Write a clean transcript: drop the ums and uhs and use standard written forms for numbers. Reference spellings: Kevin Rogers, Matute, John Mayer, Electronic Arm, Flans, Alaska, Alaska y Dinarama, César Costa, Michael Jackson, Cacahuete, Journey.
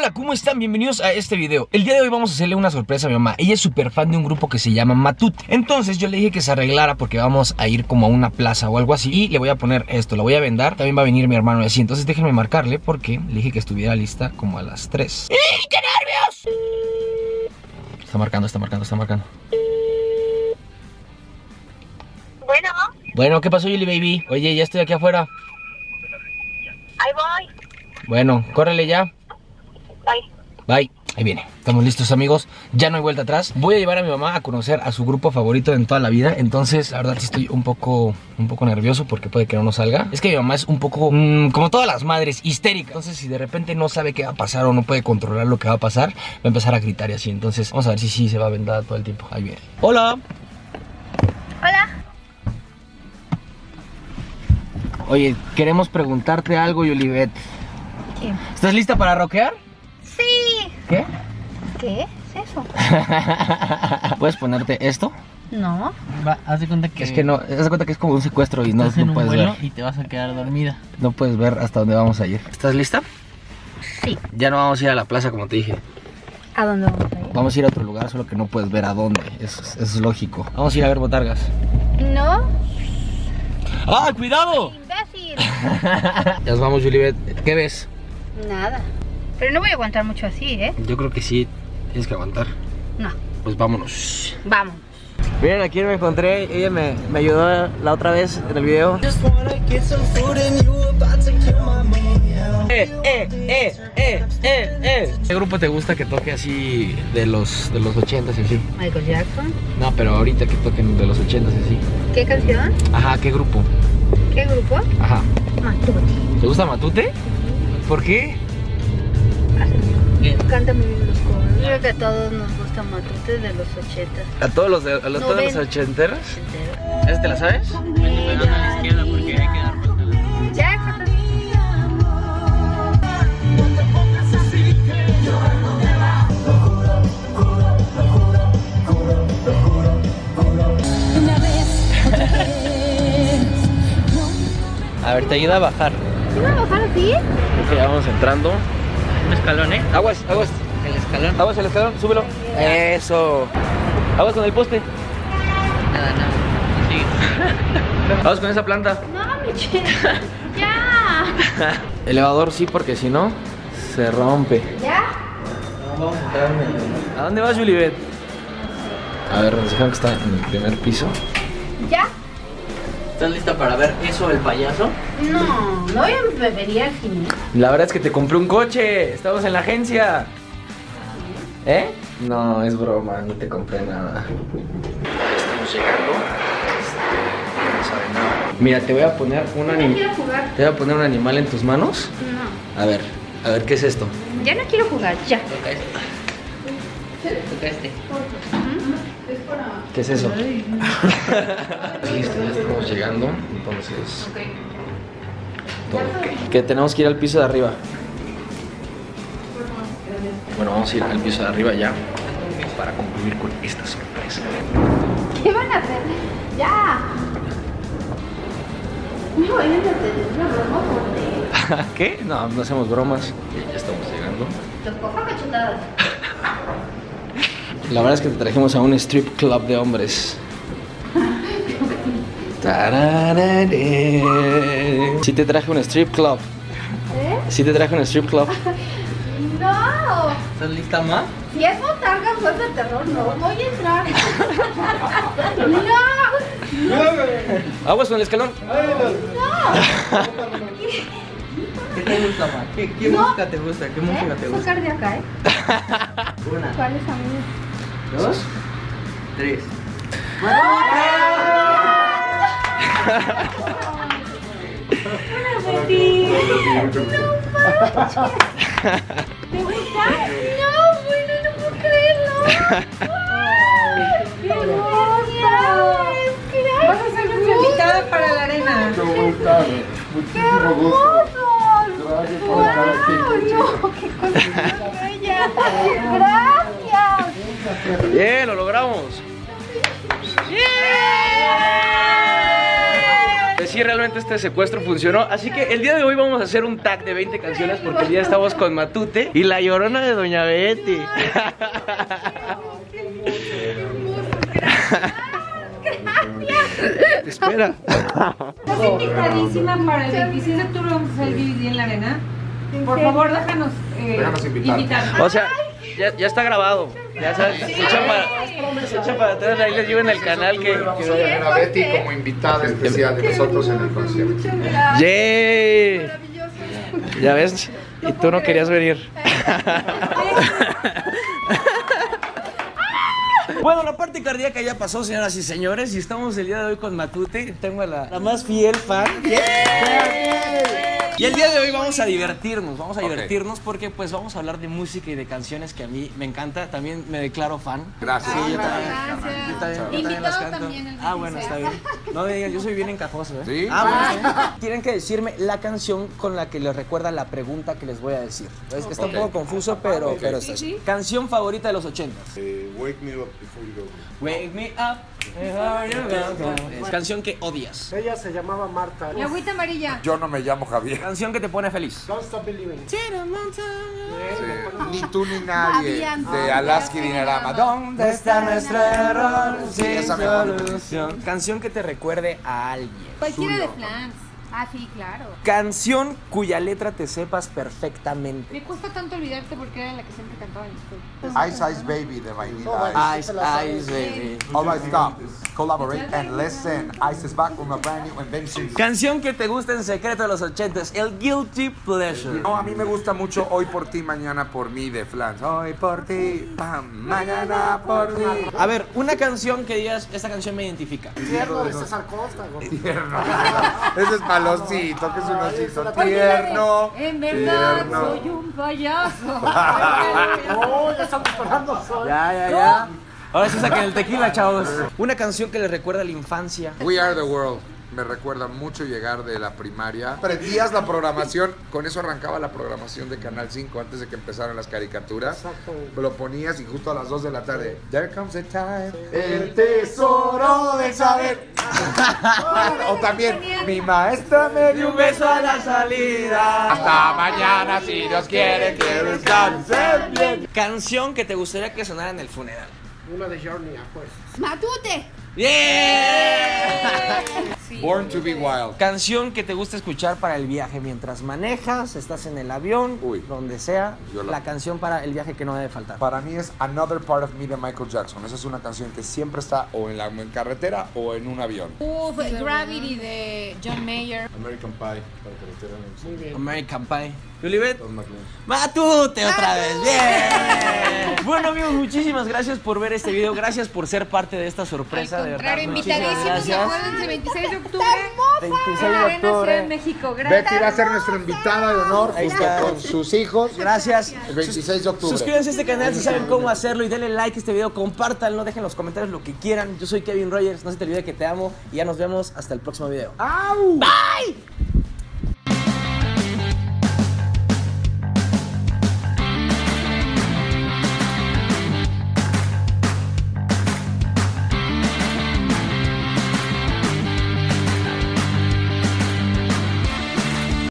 Hola, ¿cómo están? Bienvenidos a este video. El día de hoy vamos a hacerle una sorpresa a mi mamá. Ella es súper fan de un grupo que se llama Matute. Entonces yo le dije que se arreglara porque vamos a ir como a una plaza o algo así. Y le voy a poner esto, lo voy a vendar. También va a venir mi hermano y así. Entonces déjenme marcarle porque le dije que estuviera lista como a las 3. ¡Y qué nervios! Está marcando, está marcando, está marcando. Bueno. Bueno, ¿qué pasó, Julie Baby? Oye, ya estoy aquí afuera. Ahí voy. Bueno, córrele ya. Bye. Bye. Ahí viene. Estamos listos, amigos. Ya no hay vuelta atrás. Voy a llevar a mi mamá a conocer a su grupo favorito en toda la vida. Entonces, la verdad sí estoy un poco nervioso porque puede que no nos salga. Es que mi mamá es un poco, como todas las madres, histérica. Entonces, si de repente no sabe qué va a pasar o no puede controlar lo que va a pasar, va a empezar a gritar y así. Entonces, vamos a ver si sí se va a vendar todo el tiempo. Ahí viene. Hola. Hola. Oye, queremos preguntarte algo, Yolivette. ¿Qué? ¿Estás lista para rockear? Sí. ¿Qué? ¿Qué es eso? ¿Puedes ponerte esto? No. Va, haz de cuenta que... Es que no, haz de cuenta que es como un secuestro y no puedes ver. Y te vas a quedar dormida. No puedes ver hasta dónde vamos a ir. ¿Estás lista? Sí. Ya no vamos a ir a la plaza como te dije. ¿A dónde vamos a ir? Vamos a ir a otro lugar, solo que no puedes ver a dónde. Eso es lógico. Vamos a ir a ver botargas. No. ¡Ah, cuidado! ¡Imbécil! Ya nos vamos, Juliette. ¿Qué ves? Nada. Pero no voy a aguantar mucho así, ¿eh? Yo creo que sí, tienes que aguantar. No. Pues vámonos. Vamos. Miren a quién me encontré. Ella me ayudó la otra vez en el video. ¿Qué grupo te gusta que toque así de los 80s y así? Michael Jackson. No, pero ahorita que toquen de los 80s y así. ¿Qué canción? Ajá, ¿qué grupo? ¿Qué grupo? Ajá. Matute. ¿Te gusta Matute? ¿Por qué? Canta muy bien los covers. Yo creo que a todos nos gusta Matute de los 80. ¿A todos los ochenteros? ¿Esa te la sabes? Pegando a la izquierda porque hay que dar vuelta a la izquierda. Ya, exacto. A ver, te ayuda a bajar. ¿Te ayuda a bajar así? Ok, vamos entrando. Un escalón, ¿eh? Aguas, aguas. El escalón. Aguas el escalón, súbelo. Eso. Aguas con el poste. Nada, nada. Sí. Aguas con esa planta. No, Michelle. Ya. Elevador sí, porque si no, se rompe. ¿Ya? No, vamos a entrar en el... ¿A dónde vas, Juliette? A ver, nos dejaron que está en el primer piso. ¿Ya? ¿Estás lista para ver eso, el payaso? No, no bebería al final. La verdad es que te compré un coche. Estamos en la agencia. ¿Eh? No, es broma, no te compré nada. Estamos llegando. No saben nada. Mira, te voy a poner un animal. No quiero jugar. ¿Te voy a poner un animal en tus manos? No. A ver, ¿qué es esto? Ya no quiero jugar, ya. Toca este. Toca este. ¿Qué es eso? Listo, ya estamos llegando. Entonces todo. Que tenemos que ir al piso de arriba. Bueno, vamos a ir al piso de arriba ya para concluir con esta sorpresa. ¿Qué van a hacer? ¡Ya! ¿Qué? No, no hacemos bromas. Ya estamos llegando. Te cojo cachetadas. La verdad es que te trajimos a un strip club de hombres. Sí te traje un strip club. ¿Eh? Sí te traje un strip club. ¡No! ¿Estás lista, ma? Si es botarga, juez de terror, no voy a entrar. ¡No! ¡Aguas con el escalón! ¡No! ¿Qué te gusta, ma? ¿Qué música te gusta? ¿Qué música te gusta? Sacar de acá, ¿eh? Una. ¿Cuáles son? Dos, tres. ¡No ¿Te gusta? No, bueno, no puedo creerlo. ¡Qué hermosa! Vas a ser nuestra invitada para la arena. ¡Qué gusta! ¡Qué hermosos! ¡Gracias por estar aquí! ¡No, qué cosa tan bella! ¡Gracias! Bien, lo logramos. ¡Bien! Sí, realmente este secuestro funcionó. Así que el día de hoy vamos a hacer un tag de 20 canciones porque ya estamos con Matute y La Llorona de Doña Betty. Espera. Estás invitadísima para el 26 de octubre. Vamos a hacer el en la arena. Por favor, déjanos invitar. O sea, ya está grabado. Ya sabes, se echa para atrás. Ahí les llevo en el canal que vamos a tener a Betty como invitada especial de nosotros en el concierto. ¡Yay! Ya ves, y tú no querías venir. Bueno, la parte cardíaca ya pasó, señoras y señores, y estamos el día de hoy con Matute. Tengo a la más fiel fan. Yeah. Y el día de hoy vamos a divertirnos porque pues vamos a hablar de música y de canciones que a mí me encanta. También me declaro fan. Gracias. Sí, yo también las canto. Ah, bueno, está bien. No me digas, yo soy bien encajoso, ¿eh? Sí. Ah, bueno. Tienen que decirme la canción con la que les recuerda la pregunta que les voy a decir. Es que está un poco confuso, pero está bien. Canción favorita de los 80s. Wake Me Up Before You Go. Wake Me Up Before You Go. Es canción que odias. Ella se llamaba Marta. La agüita amarilla. Yo no me llamo Javier. Canción que te pone feliz. Don't Stop Believing. Ni tú ni nadie. De Alaska y Dinarama. ¿Dónde está nuestro error sin solución? Canción que te recuerde a alguien. Cualquiera de Flans. Ah, sí, claro. Canción cuya letra te sepas perfectamente. Me cuesta tanto olvidarte porque era la que siempre cantaba en la escuela. Ice Ice Baby de Vainilla. Ice Ice Baby. All right, stop, collaborate and listen. Ice is back with my brand new invention. Canción que te gusta en secreto de los 80s. El Guilty Pleasure. No, a mí me gusta mucho Hoy por ti, mañana por mí de Flans. Hoy por ti, pam, mañana por ti. A ver, una canción que digas, esta canción me identifica. Tierno de César Costa. Tierno. Ese es para Palocito, que es un osito tierno. En verdad tierno. Soy un payaso. Oh, ya estamos tornando sol. Ya. Ahora sí saquen el tequila, chavos. Una canción que les recuerda a la infancia. We Are The World. Me recuerda mucho llegar de la primaria. Aprendías la programación, con eso arrancaba la programación de Canal 5 antes de que empezaran las caricaturas. Exacto. Lo ponías y justo a las 2 de la tarde. There comes the time. El tesoro de saber. O también, mi maestra me dio un beso a la salida. Hasta mañana, si Dios quiere, que descansen bien. Canción que te gustaría que sonara en el funeral. Una de Journey, pues. ¡Matute! ¡Yeah! Sí, Born to be Wild. Canción que te gusta escuchar para el viaje mientras manejas, estás en el avión, donde sea. La canción para el viaje que no debe faltar. Para mí es Another Part of Me de Michael Jackson. Esa es una canción que siempre está o en carretera o en un avión. Gravity de John Mayer. American Pie. Muy bien. American Pie. Olivet. Matute otra vez. Bien. Bueno, amigos, muchísimas gracias por ver este video. Gracias por ser parte de esta sorpresa. Al contrario, invitadísimos, acuérdense, 26 de octubre. 26 de octubre en México. Betty va a ser nuestra invitada de honor junto con sus hijos. Gracias. El 26 de octubre. Suscríbanse a este canal si saben cómo hacerlo y denle like a este video, compártanlo, dejen en los comentarios lo que quieran. Yo soy Kevin Rogers, no se te olvide que te amo y ya nos vemos hasta el próximo video. ¡Au! Bye.